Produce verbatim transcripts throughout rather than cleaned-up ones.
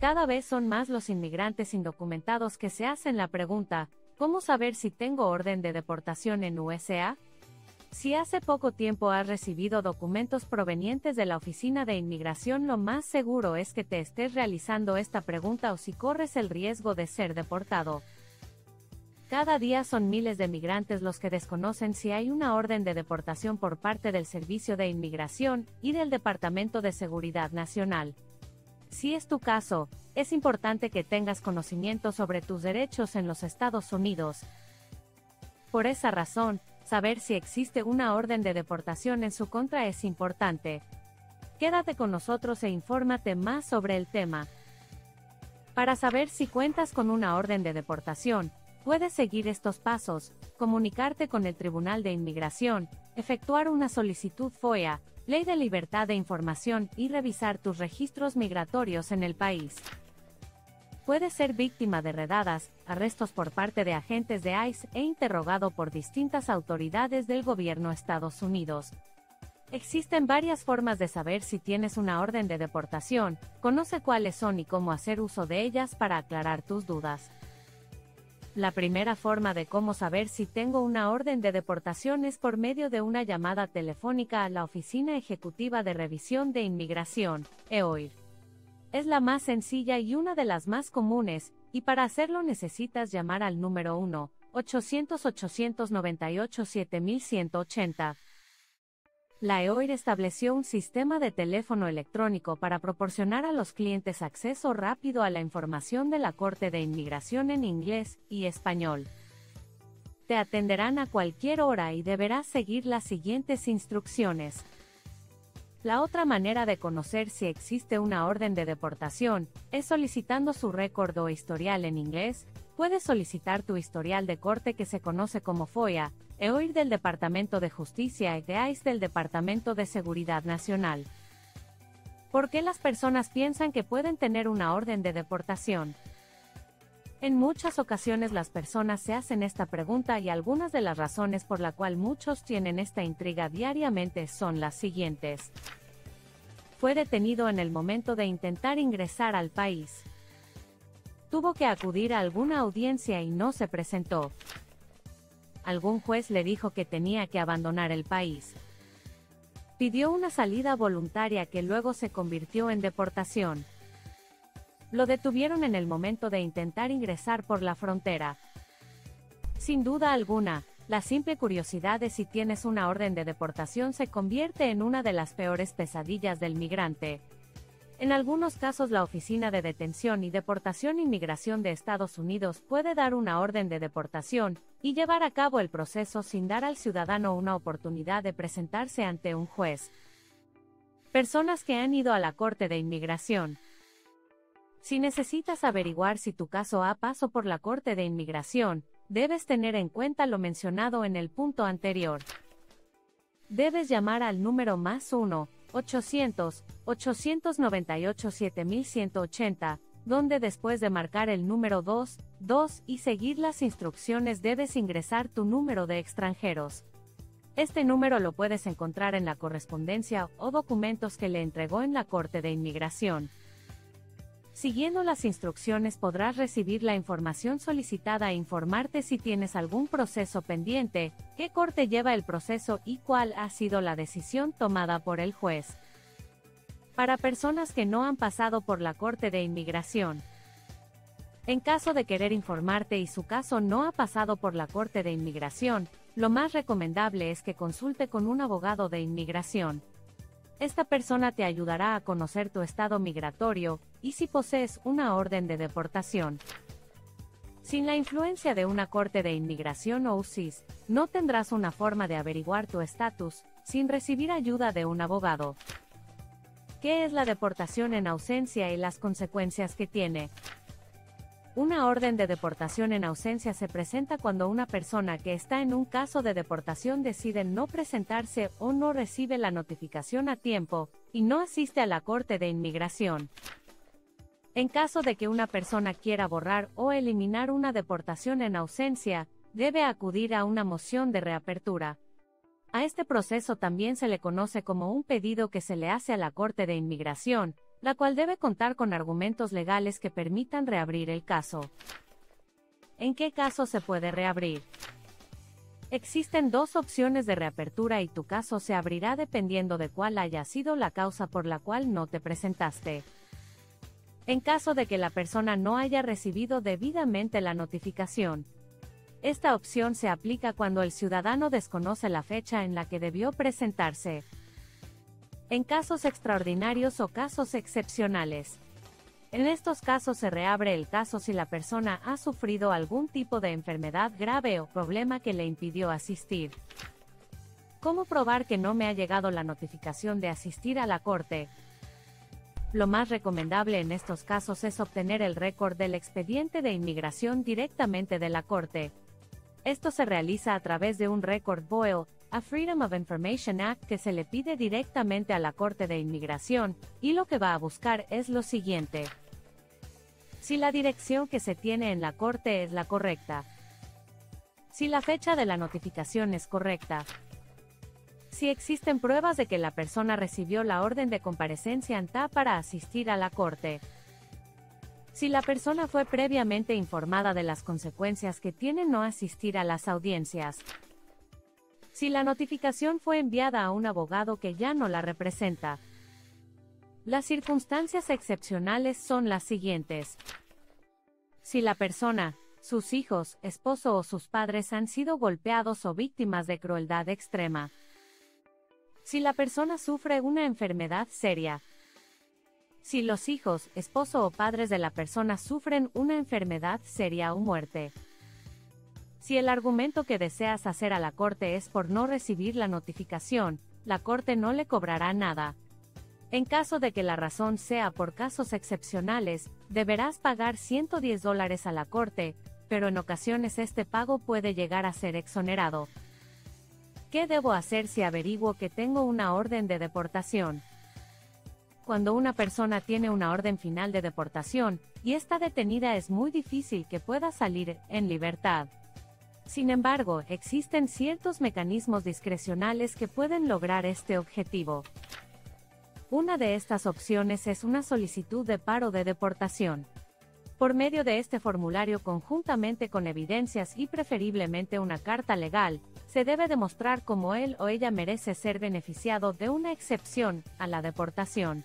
Cada vez son más los inmigrantes indocumentados que se hacen la pregunta, ¿cómo saber si tengo orden de deportación en U S A? Si hace poco tiempo has recibido documentos provenientes de la Oficina de Inmigración, lo más seguro es que te estés realizando esta pregunta o si corres el riesgo de ser deportado. Cada día son miles de migrantes los que desconocen si hay una orden de deportación por parte del Servicio de Inmigración y del Departamento de Seguridad Nacional. Si es tu caso, es importante que tengas conocimiento sobre tus derechos en los Estados Unidos. Por esa razón, saber si existe una orden de deportación en su contra es importante. Quédate con nosotros e infórmate más sobre el tema. Para saber si cuentas con una orden de deportación, puedes seguir estos pasos: comunicarte con el Tribunal de Inmigración, efectuar una solicitud FOIA, Ley de Libertad de Información, y revisar tus registros migratorios en el país. Puedes ser víctima de redadas, arrestos por parte de agentes de I C E e interrogado por distintas autoridades del gobierno de Estados Unidos. Existen varias formas de saber si tienes una orden de deportación. Conoce cuáles son y cómo hacer uso de ellas para aclarar tus dudas. La primera forma de cómo saber si tengo una orden de deportación es por medio de una llamada telefónica a la Oficina Ejecutiva de Revisión de Inmigración, E O I R. Es la más sencilla y una de las más comunes, y para hacerlo necesitas llamar al número uno, ochocientos, ochocientos noventa y ocho, setenta y uno ochenta. La E O I R estableció un sistema de teléfono electrónico para proporcionar a los clientes acceso rápido a la información de la Corte de Inmigración en inglés y español. Te atenderán a cualquier hora y deberás seguir las siguientes instrucciones. La otra manera de conocer si existe una orden de deportación es solicitando su récord o historial en inglés. Puedes solicitar tu historial de corte, que se conoce como FOIA, E O I R del Departamento de Justicia y de I C E del Departamento de Seguridad Nacional. ¿Por qué las personas piensan que pueden tener una orden de deportación? En muchas ocasiones las personas se hacen esta pregunta, y algunas de las razones por la cual muchos tienen esta intriga diariamente son las siguientes. Fue detenido en el momento de intentar ingresar al país. Tuvo que acudir a alguna audiencia y no se presentó. Algún juez le dijo que tenía que abandonar el país. Pidió una salida voluntaria que luego se convirtió en deportación. Lo detuvieron en el momento de intentar ingresar por la frontera. Sin duda alguna, la simple curiosidad de si tienes una orden de deportación se convierte en una de las peores pesadillas del migrante. En algunos casos, la Oficina de Detención y Deportación e Inmigración de Estados Unidos puede dar una orden de deportación y llevar a cabo el proceso sin dar al ciudadano una oportunidad de presentarse ante un juez. Personas que han ido a la Corte de Inmigración. Si necesitas averiguar si tu caso ha pasado por la Corte de Inmigración, debes tener en cuenta lo mencionado en el punto anterior. Debes llamar al número más uno, ochocientos, ochocientos noventa y ocho, setenta y uno ochenta, donde después de marcar el número dos, dos y seguir las instrucciones debes ingresar tu número de extranjeros. Este número lo puedes encontrar en la correspondencia o documentos que le entregó en la Corte de Inmigración. Siguiendo las instrucciones podrás recibir la información solicitada e informarte si tienes algún proceso pendiente, qué corte lleva el proceso y cuál ha sido la decisión tomada por el juez. Para personas que no han pasado por la Corte de Inmigración. En caso de querer informarte y su caso no ha pasado por la Corte de Inmigración, lo más recomendable es que consulte con un abogado de inmigración. Esta persona te ayudará a conocer tu estado migratorio y si posees una orden de deportación. Sin la influencia de una Corte de Inmigración o U S C I S, no tendrás una forma de averiguar tu estatus sin recibir ayuda de un abogado. ¿Qué es la deportación en ausencia y las consecuencias que tiene? Una orden de deportación en ausencia se presenta cuando una persona que está en un caso de deportación decide no presentarse o no recibe la notificación a tiempo y no asiste a la Corte de Inmigración. En caso de que una persona quiera borrar o eliminar una deportación en ausencia, debe acudir a una moción de reapertura. A este proceso también se le conoce como un pedido que se le hace a la Corte de Inmigración, la cual debe contar con argumentos legales que permitan reabrir el caso. ¿En qué caso se puede reabrir? Existen dos opciones de reapertura y tu caso se abrirá dependiendo de cuál haya sido la causa por la cual no te presentaste. En caso de que la persona no haya recibido debidamente la notificación, esta opción se aplica cuando el ciudadano desconoce la fecha en la que debió presentarse. En casos extraordinarios o casos excepcionales. En estos casos se reabre el caso si la persona ha sufrido algún tipo de enfermedad grave o problema que le impidió asistir. ¿Cómo probar que no me ha llegado la notificación de asistir a la corte? Lo más recomendable en estos casos es obtener el récord del expediente de inmigración directamente de la corte. Esto se realiza a través de un récord FOIA, a Freedom of Information Act, que se le pide directamente a la Corte de Inmigración, y lo que va a buscar es lo siguiente. Si la dirección que se tiene en la Corte es la correcta. Si la fecha de la notificación es correcta. Si existen pruebas de que la persona recibió la orden de comparecencia ante para asistir a la Corte. Si la persona fue previamente informada de las consecuencias que tiene no asistir a las audiencias. Si la notificación fue enviada a un abogado que ya no la representa. Las circunstancias excepcionales son las siguientes. Si la persona, sus hijos, esposo o sus padres han sido golpeados o víctimas de crueldad extrema. Si la persona sufre una enfermedad seria. Si los hijos, esposo o padres de la persona sufren una enfermedad seria o muerte. Si el argumento que deseas hacer a la corte es por no recibir la notificación, la corte no le cobrará nada. En caso de que la razón sea por casos excepcionales, deberás pagar ciento diez dólares a la corte, pero en ocasiones este pago puede llegar a ser exonerado. ¿Qué debo hacer si averiguo que tengo una orden de deportación? Cuando una persona tiene una orden final de deportación y está detenida, es muy difícil que pueda salir en libertad. Sin embargo, existen ciertos mecanismos discrecionales que pueden lograr este objetivo. Una de estas opciones es una solicitud de paro de deportación. Por medio de este formulario, conjuntamente con evidencias y preferiblemente una carta legal, se debe demostrar cómo él o ella merece ser beneficiado de una excepción a la deportación.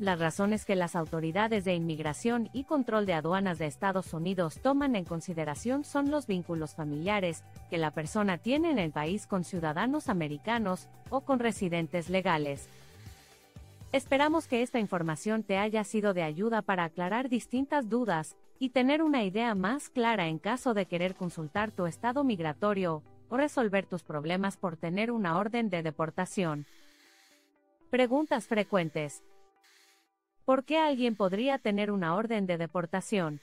Las razones que las autoridades de inmigración y control de aduanas de Estados Unidos toman en consideración son los vínculos familiares que la persona tiene en el país con ciudadanos americanos o con residentes legales. Esperamos que esta información te haya sido de ayuda para aclarar distintas dudas y tener una idea más clara en caso de querer consultar tu estado migratorio o resolver tus problemas por tener una orden de deportación. Preguntas frecuentes. ¿Por qué alguien podría tener una orden de deportación?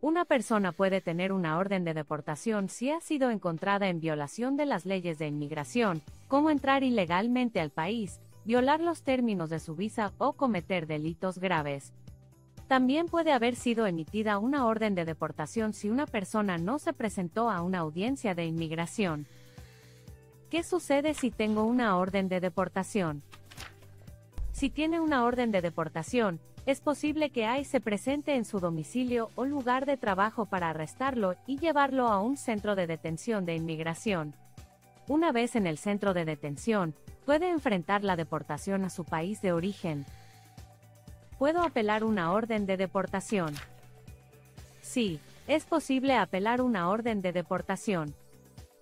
Una persona puede tener una orden de deportación si ha sido encontrada en violación de las leyes de inmigración, como entrar ilegalmente al país, violar los términos de su visa o cometer delitos graves. También puede haber sido emitida una orden de deportación si una persona no se presentó a una audiencia de inmigración. ¿Qué sucede si tengo una orden de deportación? Si tiene una orden de deportación, es posible que I C E se presente en su domicilio o lugar de trabajo para arrestarlo y llevarlo a un centro de detención de inmigración. Una vez en el centro de detención, puede enfrentar la deportación a su país de origen. ¿Puedo apelar una orden de deportación? Sí, es posible apelar una orden de deportación.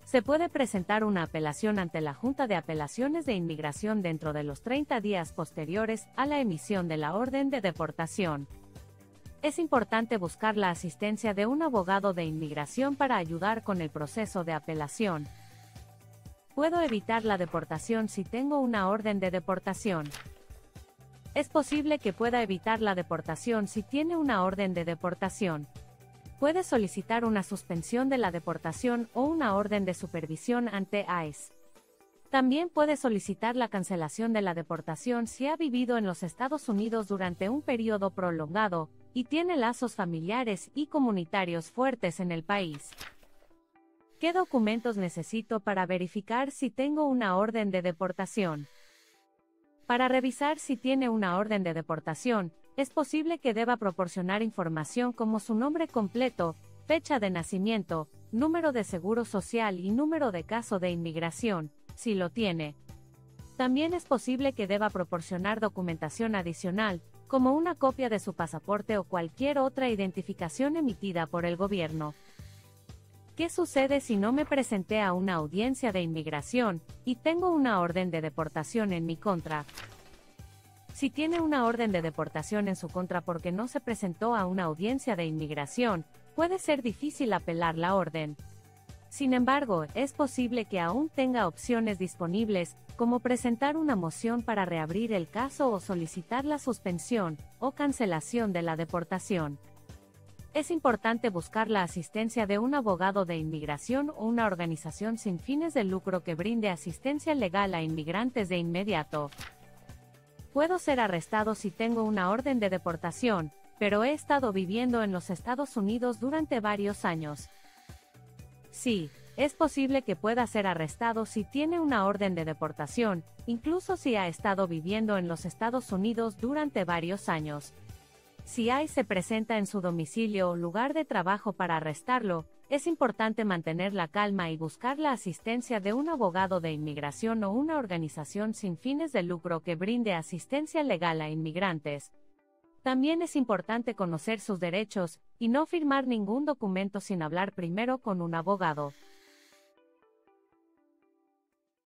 Se puede presentar una apelación ante la Junta de Apelaciones de Inmigración dentro de los treinta días posteriores a la emisión de la orden de deportación. Es importante buscar la asistencia de un abogado de inmigración para ayudar con el proceso de apelación. ¿Puedo evitar la deportación si tengo una orden de deportación? Es posible que pueda evitar la deportación si tiene una orden de deportación. Puede solicitar una suspensión de la deportación o una orden de supervisión ante I C E. También puede solicitar la cancelación de la deportación si ha vivido en los Estados Unidos durante un periodo prolongado y tiene lazos familiares y comunitarios fuertes en el país. ¿Qué documentos necesito para verificar si tengo una orden de deportación? Para revisar si tiene una orden de deportación, es posible que deba proporcionar información como su nombre completo, fecha de nacimiento, número de seguro social y número de caso de inmigración, si lo tiene. También es posible que deba proporcionar documentación adicional, como una copia de su pasaporte o cualquier otra identificación emitida por el gobierno. ¿Qué sucede si no me presenté a una audiencia de inmigración y tengo una orden de deportación en mi contra? Si tiene una orden de deportación en su contra porque no se presentó a una audiencia de inmigración, puede ser difícil apelar la orden. Sin embargo, es posible que aún tenga opciones disponibles, como presentar una moción para reabrir el caso o solicitar la suspensión o cancelación de la deportación. Es importante buscar la asistencia de un abogado de inmigración o una organización sin fines de lucro que brinde asistencia legal a inmigrantes de inmediato. Puedo ser arrestado si tengo una orden de deportación, pero he estado viviendo en los Estados Unidos durante varios años. Sí, es posible que pueda ser arrestado si tiene una orden de deportación, incluso si ha estado viviendo en los Estados Unidos durante varios años. Si I C E se presenta en su domicilio o lugar de trabajo para arrestarlo, es importante mantener la calma y buscar la asistencia de un abogado de inmigración o una organización sin fines de lucro que brinde asistencia legal a inmigrantes. También es importante conocer sus derechos y no firmar ningún documento sin hablar primero con un abogado.